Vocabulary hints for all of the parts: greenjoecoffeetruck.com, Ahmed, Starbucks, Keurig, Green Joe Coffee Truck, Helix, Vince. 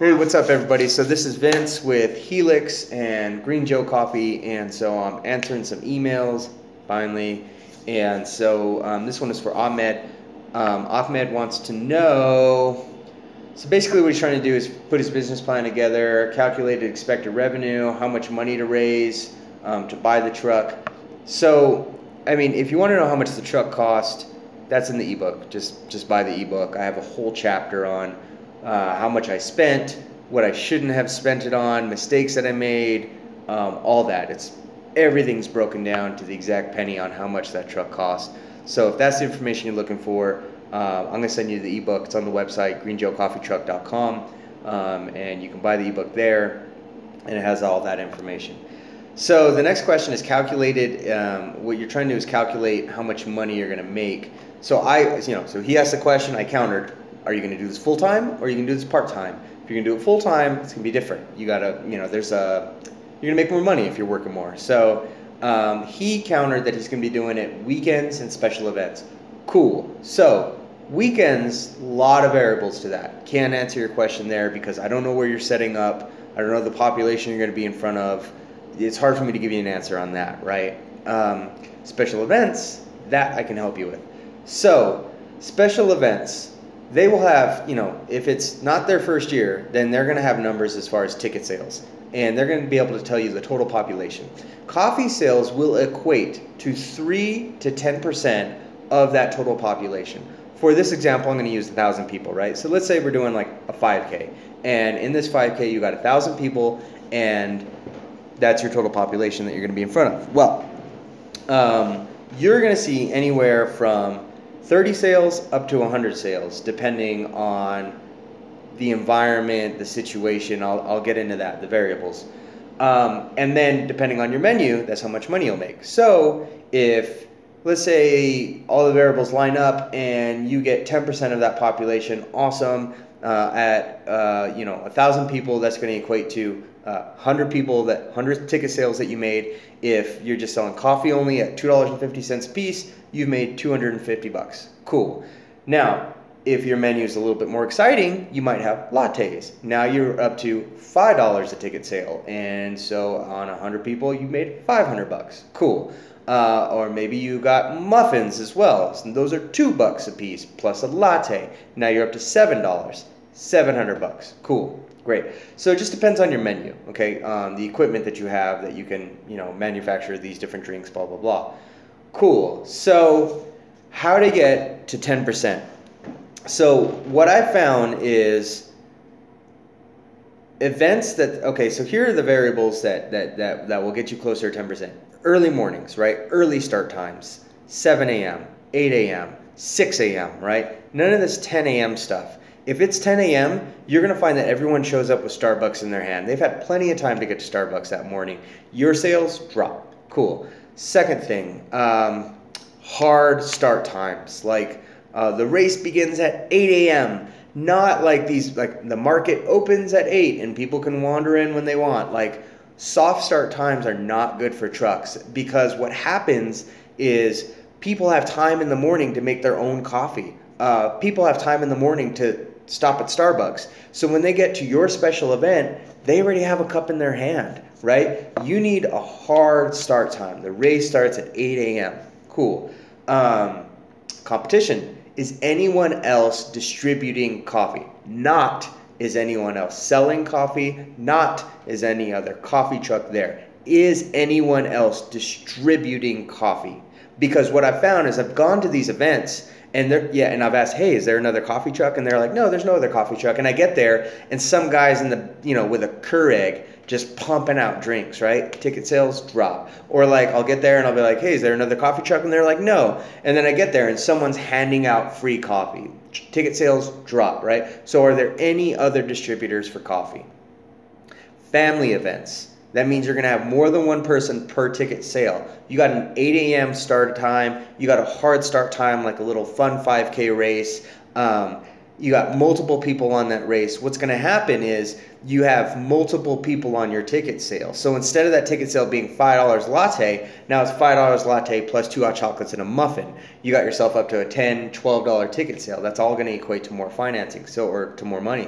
Hey, what's up everybody? So this is Vince with Helix and Green Joe Coffee, and so I'm answering some emails finally. And so this one is for Ahmed. Ahmed wants to know, so basically what he's trying to do is put his business plan together, calculate expected revenue, how much money to raise to buy the truck. So I mean, if you want to know how much the truck cost, that's in the ebook. Just buy the ebook. I have a whole chapter on how much I spent, what I shouldn't have spent it on, mistakes that I made, all that. Everything's broken down to the exact penny on how much that truck cost. So if that's the information you're looking for, I'm going to send you the ebook. It's on the website, greenjoecoffeetruck.com, and you can buy the ebook there, and it has all that information. So the next question is calculated. What you're trying to do is calculate how much money you're going to make. So so he asked the question, I countered. Are you going to do this full-time, or are you going to do this part-time? If you're going to do it full-time, it's going to be different. You got to, you're going to make more money if you're working more. So he countered that he's going to be doing it weekends and special events. Cool. So weekends, a lot of variables to that. Can't answer your question there because I don't know where you're setting up. I don't know the population you're going to be in front of. It's hard for me to give you an answer on that, right? Special events, that I can help you with. So special events. They will have, if it's not their first year, then they're going to have numbers as far as ticket sales. And they're going to be able to tell you the total population. Coffee sales will equate to 3 to 10% of that total population. For this example, I'm going to use 1,000 people, right? So let's say we're doing like a 5K. And in this 5K, you got 1,000 people, and that's your total population that you're going to be in front of. Well, you're going to see anywhere from 30 sales up to 100 sales, depending on the environment, the situation. I'll get into that, the variables. And then depending on your menu, that's how much money you'll make. So if, let's say, all the variables line up and you get 10% of that population, awesome. At 1,000 people, that's going to equate to 100 people, 100 ticket sales that you made. If you're just selling coffee only at $2.50 a piece, you've made $250. Cool. Now, if your menu is a little bit more exciting, you might have lattes. Now you're up to $5 a ticket sale, and so on 100 people, you made $500. Cool. Or maybe you got muffins as well. So those are $2 a piece plus a latte. Now you're up to $7, $700. Cool, great. So it just depends on your menu, okay? The equipment that you have that you can, manufacture these different drinks, blah, blah, blah. Cool. So how to get to 10%? So what I found is events that, okay, so here are the variables that will get you closer to 10%. Early mornings, right? Early start times, 7 a.m., 8 a.m., 6 a.m., right? None of this 10 a.m. stuff. If it's 10 a.m., you're going to find that everyone shows up with Starbucks in their hand. They've had plenty of time to get to Starbucks that morning. Your sales drop. Cool. Second thing, hard start times. Like the race begins at 8 a.m., not like these, like the market opens at 8 and people can wander in when they want. Like, soft start times are not good for trucks, because what happens is people have time in the morning to make their own coffee. People have time in the morning to stop at Starbucks. So when they get to your special event, they already have a cup in their hand, right? You need a hard start time. The race starts at 8 a.m. Cool. Competition. Is anyone else distributing coffee? Not is anyone else selling coffee? Not is any other coffee truck there. Is anyone else distributing coffee? Because what I've found is I've gone to these events and I've asked, hey, is there another coffee truck? And they're like, no, there's no other coffee truck. And I get there and some guy's in the, with a Keurig just pumping out drinks, right? Ticket sales drop. Or like I'll get there and I'll be like, hey, is there another coffee truck? And they're like, no. And then I get there and someone's handing out free coffee. Ticket sales drop, right? So are there any other distributors for coffee? Family events. That means you're going to have more than one person per ticket sale. You got an 8 a.m. start time. You got a hard start time, like a little fun 5K race. You got multiple people on that race. What's going to happen is you have multiple people on your ticket sale. So instead of that ticket sale being $5 latte, now it's $5 latte plus 2 hot chocolates and a muffin. You got yourself up to a $10, $12 ticket sale. That's all going to equate to more financing, or to more money.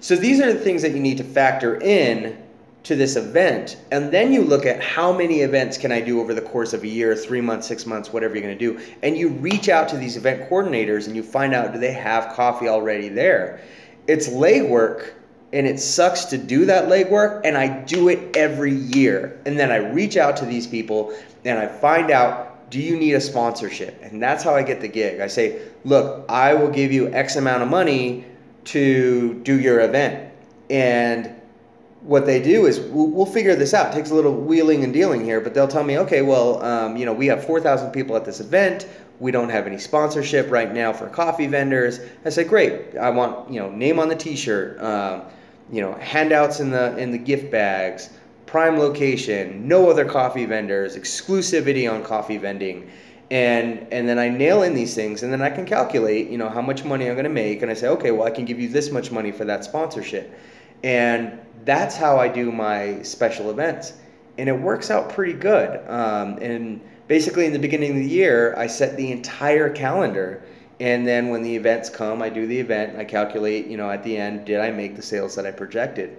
So these are the things that you need to factor in to this event. And then you look at how many events can I do over the course of a year, 3 months, 6 months, whatever you're going to do. And you reach out to these event coordinators and you find out, do they have coffee already there? It's legwork, and it sucks to do that legwork, and I do it every year. And then I reach out to these people and I find out, do you need a sponsorship? And that's how I get the gig. I say, look, I will give you X amount of money to do your event. And what they do is, we'll figure this out. It takes a little wheeling and dealing here, but they'll tell me, okay, well, you know, we have 4,000 people at this event. We don't have any sponsorship right now for coffee vendors. I say, great. I want, you know, name on the T-shirt, you know, handouts in the gift bags, prime location, no other coffee vendors, exclusivity on coffee vending, and then I nail in these things, and then I can calculate, you know, how much money I'm going to make, and I say, okay, well, I can give you this much money for that sponsorship, and that's how I do my special events, and it works out pretty good. And basically, in the beginning of the year, I set the entire calendar, and then when the events come, I do the event, and I calculate, you know, at the end, did I make the sales that I projected?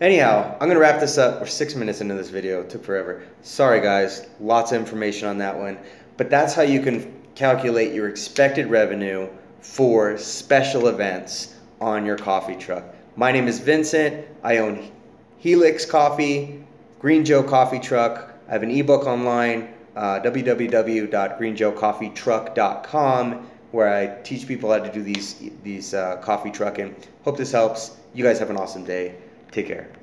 Anyhow, I'm going to wrap this up. We're 6 minutes into this video. It took forever. Sorry, guys. Lots of information on that one. But that's how you can calculate your expected revenue for special events on your coffee truck. My name is Vincent. I own Helix Coffee, Green Joe Coffee Truck. I have an ebook online, www.greenjoecoffeetruck.com, where I teach people how to do these coffee trucking. Hope this helps. You guys have an awesome day. Take care.